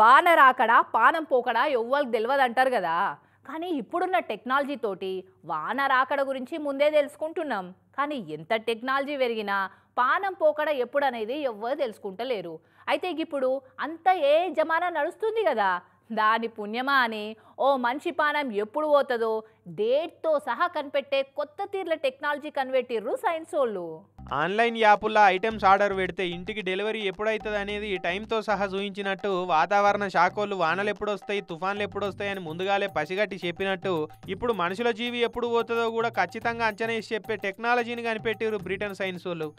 వాన రాకడా పానం పోకడా ఎవ్వరికి తెలియదు అంటారు కదా, కానీ ఇప్పుడున్న టెక్నాలజీ తోటి వాన రాకడ గురించి ముందే తెలుసుకుంటున్నాం. కానీ ఎంత టెక్నాలజీ పెరిగినా పానం పోకడ ఎప్పుడు అనేది ఎవ్వరు తెలుసుకుంటలేరు. అయితే ఇప్పుడు అంత ఏ జమానా నడుస్తుంది కదా, దాని పుణ్యమా అని ఓ మనిషి పానం ఎప్పుడు పోతుందో డేట్తో సహా కనిపెట్టే కొత్త తీర్ల టెక్నాలజీ కనిపెట్టిర్రు సైన్స్ వాళ్ళు. ఆన్లైన్ యాపుల్లో ఐటమ్స్ ఆర్డర్ పెడితే ఇంటికి డెలివరీ ఎప్పుడైతుంది అనేది టైంతో సహా చూయించినట్టు, వాతావరణ శాఖలు వానలు ఎప్పుడు వస్తాయి తుఫాన్లు ఎప్పుడు వస్తాయి అని ముందుగాలే పసిగట్టి చెప్పినట్టు, ఇప్పుడు మనుషుల జీవి ఎప్పుడు పోతుందో కూడా ఖచ్చితంగా అంచనా వేసి చెప్పే టెక్నాలజీని కనిపెట్టిరు బ్రిటన్ సైన్స్ వాళ్ళు.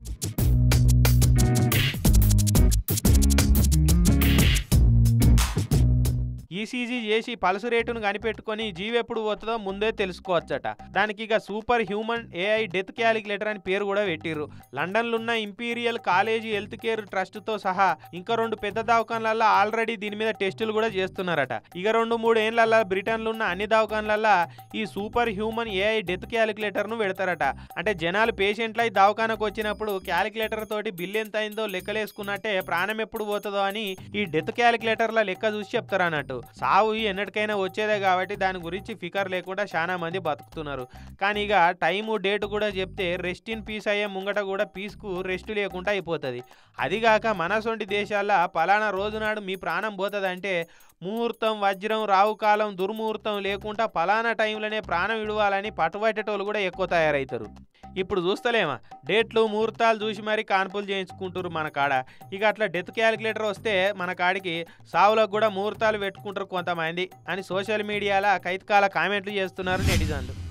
ఈసీజీ చేసి పల్సు రేటును కనిపెట్టుకుని జీవి ఎప్పుడు పోతుందో ముందే తెలుసుకోవచ్చట. దానికి ఇక super human AI death calculator అని పేరు కూడా పెట్టిర్రు. లండన్లున్న ఇంపీరియల్ కాలేజీ హెల్త్ కేర్ ట్రస్ట్తో సహా ఇంకా రెండు పెద్ద దవాఖాన్లలో ఆల్రెడీ దీని మీద టెస్టులు కూడా చేస్తున్నారట. ఇక 2-3 ఏళ్లలో బ్రిటన్లున్న అన్ని దవాఖాన్లలో ఈ సూపర్ హ్యూమన్ ఏఐ డెత్ క్యాలిక్యులేటర్ను పెడతారట. అంటే జనాలు పేషెంట్లు అయి దవాఖానకు వచ్చినప్పుడు క్యాలిక్యులేటర్ తోటి బిల్ ఎంత అయిందో లెక్కలేసుకున్నట్టే ప్రాణం ఎప్పుడు పోతుందో అని ఈ డెత్ క్యాలిక్యులేటర్ల లెక్క చూసి చెప్తారు అన్నట్టు. సావు ఎన్నటికైనా వచ్చేదే కాబట్టి దాని గురించి ఫికర్ లేకుండా చాలా మంది బతుకుతున్నారు. కానీ ఇక టైము డేట్ కూడా చెప్తే రెస్ట్ ఇన్ పీస్ అయ్యే ముంగట కూడా పీస్కు రెస్ట్ లేకుండా అయిపోతుంది. అదిగాక మనసొంటి దేశాల్లో పలానా రోజునాడు మీ ప్రాణం పోతుందంటే ముహూర్తం వజ్రం రావుకాలం దుర్ముహూర్తం లేకుండా పలానా టైంలోనే ప్రాణం విడవాలని పట్టుబట్టేటోళ్ళు కూడా ఎక్కువ తయారవుతారు. ఇప్పుడు చూస్తలేమా డేట్లు ముహూర్తాలు చూసి మరీ కాన్పులు చేయించుకుంటారు మన కాడ. ఇక అట్లా డెత్ క్యాలిక్యులేటర్ వస్తే మన కాడికి సావులకు కూడా ముహూర్తాలు పెట్టుకుంటారు కొంతమంది అని సోషల్ మీడియాలో కైతకాల కామెంట్లు చేస్తున్నారు నెటిజన్లు.